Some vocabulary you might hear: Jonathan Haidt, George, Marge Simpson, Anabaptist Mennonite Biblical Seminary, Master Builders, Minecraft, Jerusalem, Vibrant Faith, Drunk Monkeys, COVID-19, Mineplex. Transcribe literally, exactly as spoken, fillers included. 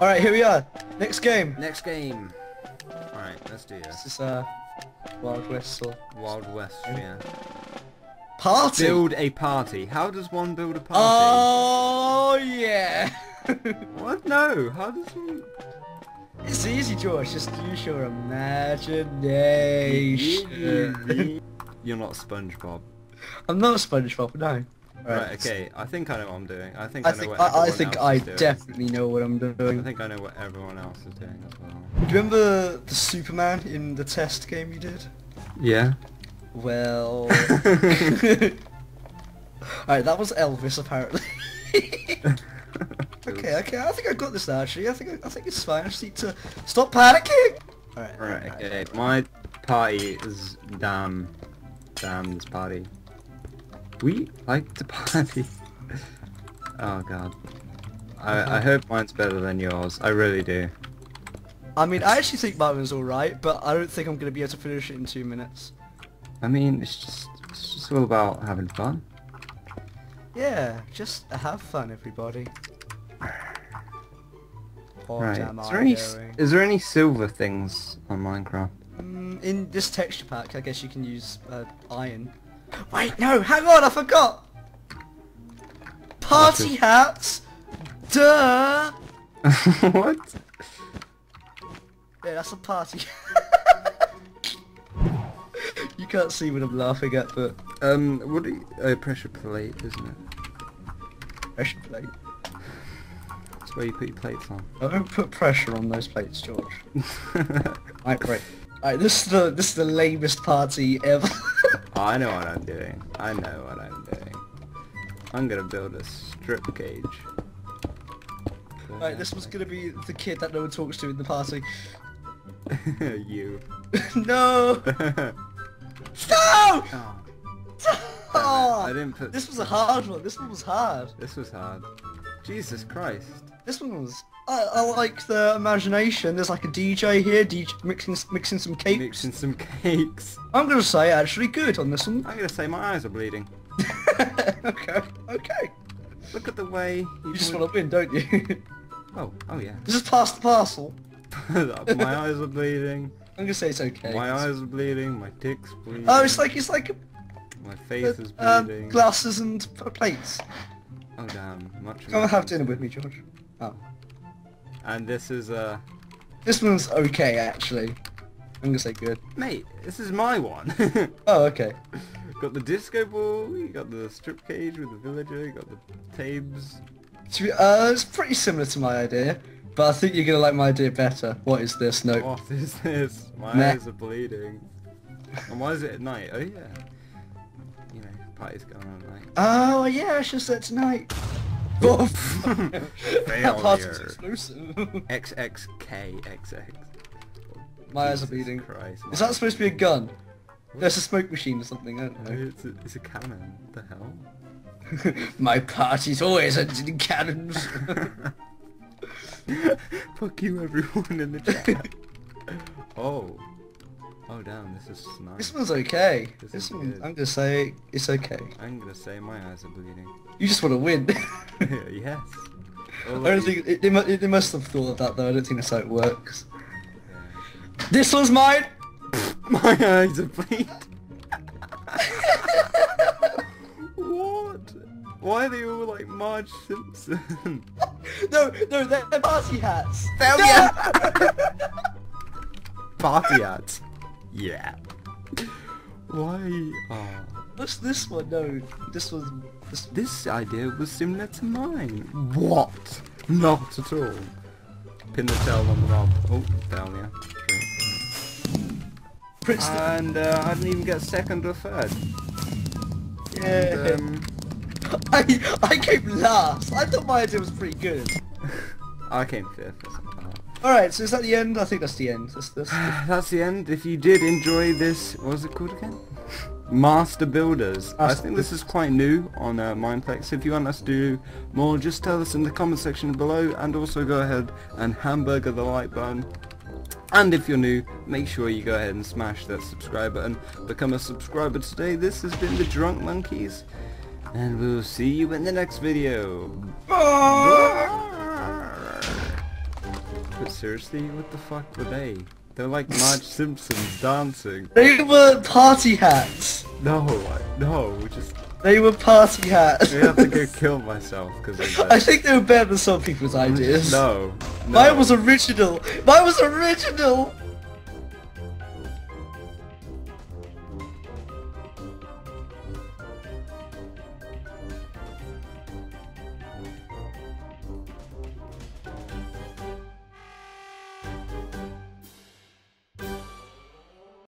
Alright, here we are. Next game. Next game. Alright, let's do this. This is uh, Wild West or... Wild West, yeah. Party? Build a party. How does one build a party? Oh, yeah. What? No. How does one... It's easy, George. Just use your imagination. You're not SpongeBob. I'm not SpongeBob, no. Right, right, okay, I think I know what I'm doing. I think I, I know think, what everyone I think else I is doing. definitely know what I'm doing. I think I know what everyone else is doing as well. Do you remember the Superman in the test game you did? Yeah. Well... Alright, that was Elvis, apparently. okay, okay, I think I got this now, actually. I think I think it's fine. I just need to... Stop panicking! Alright, right, right, okay. Right. My party is... Damn. Damn this party. We like to party. Oh god. I, I hope mine's better than yours. I really do. I mean, I actually think mine was alright, but I don't think I'm going to be able to finish it in two minutes. I mean, it's just, it's just all about having fun. Yeah, just have fun, everybody. What right. am is, there I any, doing? Is there any silver things on Minecraft? Mm, in this texture pack, I guess you can use uh, iron. Wait, no, hang on, I forgot! Party hats! Duh! What? Yeah, that's a party. You can't see what I'm laughing at, but... Um, what are you... Oh, pressure plate, isn't it? Pressure plate? That's where you put your plates on. I don't put pressure on those plates, George. Alright, great. Alright, this is the, this is the lamest party ever. I know what I'm doing. I know what I'm doing. I'm gonna build a strip cage. Right, this was gonna be the kid that no one talks to in the party. You. No! No! Oh. Oh. I didn't put... This was a hard one. This one was hard. This was hard. Jesus Christ. This one was... I, I like the imagination. There's like a D J here, D J mixing mixing some cakes. Mixing some cakes. I'm gonna say actually good on this one. I'm gonna say my eyes are bleeding. Okay, okay. Look at the way you, you just want to win, don't you? Oh, oh yeah. Just pass the parcel. My eyes are bleeding. I'm gonna say it's okay. My eyes are bleeding. My dick's bleeding. Oh, it's like it's like. A, my face a, is bleeding. Um, glasses and plates. Oh damn, much. Come and have dinner with me, George. Oh. And this is uh this one's okay actually. I'm gonna say good. Mate, this is my one. Oh, okay. Got the disco ball, you got the strip cage with the villager, you got the tabs. Uh, it's pretty similar to my idea, but I think you're gonna like my idea better. What is this? No. What is this? My nah. eyes are bleeding. And why is it at night? Oh yeah. You know, party's going on at night. Oh yeah, I should say it's night. That party's exclusive. X X K X X. My eyes are bleeding. Christ, is that supposed to be a gun? What? There's a smoke machine or something, I don't know. It's a, it's a cannon. What the hell? My party's always ended in cannons. Fuck you, everyone in the chat. Oh. Oh damn, this is nice. This one's okay. This, this one, good. I'm gonna say it's okay. I'm gonna say my eyes are bleeding. You just want to win. Yes. Always. I don't think it, it, they must have thought of that though. I don't think that's how it works. Yeah. This one's mine. My eyes are bleeding. What? Why are they all like Marge Simpson? No, no, they're, they're party hats. Hell yeah. Party hats. Yeah. Why? Oh. What's this one? No, this was this. This idea was similar to mine. What? Not at all. Pin the tail on the knob. Oh, down here. And uh, I didn't even get second or third. Yeah. And, um... I I came last. I thought my idea was pretty good. I came fifth. Alright, so is that the end? I think that's the end. That's, that's, that's... that's the end. If you did enjoy this, what was it called again? Master Builders. Master I think Builders. This is quite new on uh, Mineplex. If you want us to do more, just tell us in the comment section below, and also go ahead and hamburger the like button. And if you're new, make sure you go ahead and smash that subscribe button. Become a subscriber today. This has been the Drunk Monkeys, and we'll see you in the next video. Bye! Bye! but seriously, what the fuck were they? They're like Marge Simpson dancing. They were party hats. No, I, no, just. They were party hats. I have to go kill myself because of that. I think they were better than some people's ideas. No, no. Mine was original. Mine was original.